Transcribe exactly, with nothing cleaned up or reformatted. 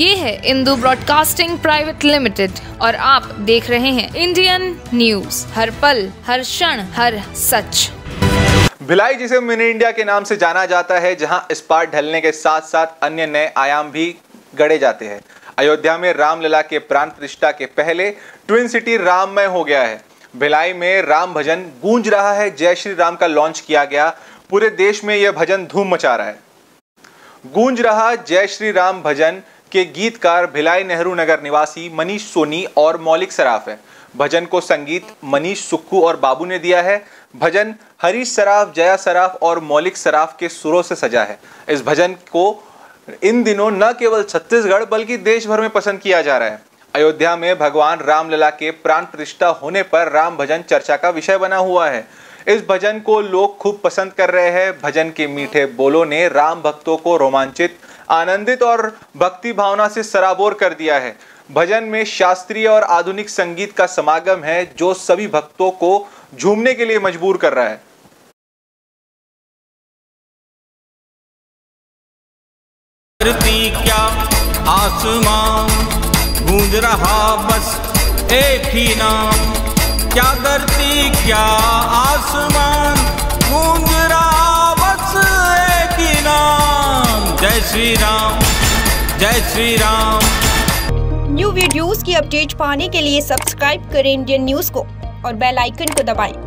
ये है Indu broadcasting private limited और आप देख रहे हैं इंडियन न्यूज, हर पल, हर क्षण, हर सच। भिलाई जिसे मिनी इंडिया के नाम से जाना जाता है, जहां इस्पात ढलने के साथ साथ अन्य नए आयाम भी गढ़े जाते हैं। अयोध्या में रामलला के प्राण प्रतिष्ठा के पहले ट्विन सिटी राममय हो गया है। भिलाई में राम भजन गूंज रहा है। जय श्री राम का लॉन्च किया गया। पूरे देश में यह भजन धूम मचा रहा है। गूंज रहा जय श्री राम भजन के गीतकार भिलाई नेहरू नगर निवासी मनीष सोनी और मौलिक सराफ है। भजन को संगीत मनीष सुक्कु और बाबू ने दिया है। भजन हरीश सराफ, जया सराफ और मौलिक सराफ के सुरों से सजा है। इस भजन को इन दिनों न केवल छत्तीसगढ़ बल्कि देश भर में पसंद किया जा रहा है। अयोध्या में भगवान रामलला के प्राण प्रतिष्ठा होने पर राम भजन चर्चा का विषय बना हुआ है। इस भजन को लोग खूब पसंद कर रहे हैं। भजन के मीठे बोलों ने राम भक्तों को रोमांचित, आनंदित और भक्ति भावना से सराबोर कर दिया है। भजन में शास्त्रीय और आधुनिक संगीत का समागम है, जो सभी भक्तों को झूमने के लिए मजबूर कर रहा है। क्या आसमां गूंज रहा बस एक ही नाम, क्या धरती क्या आसमान गूंज रहा बस एक ही नाम। जय श्री राम, जय श्री राम। न्यू वीडियोस की अपडेट पाने के लिए सब्सक्राइब करें इंडियन न्यूज को और बेल आइकन को दबाएं।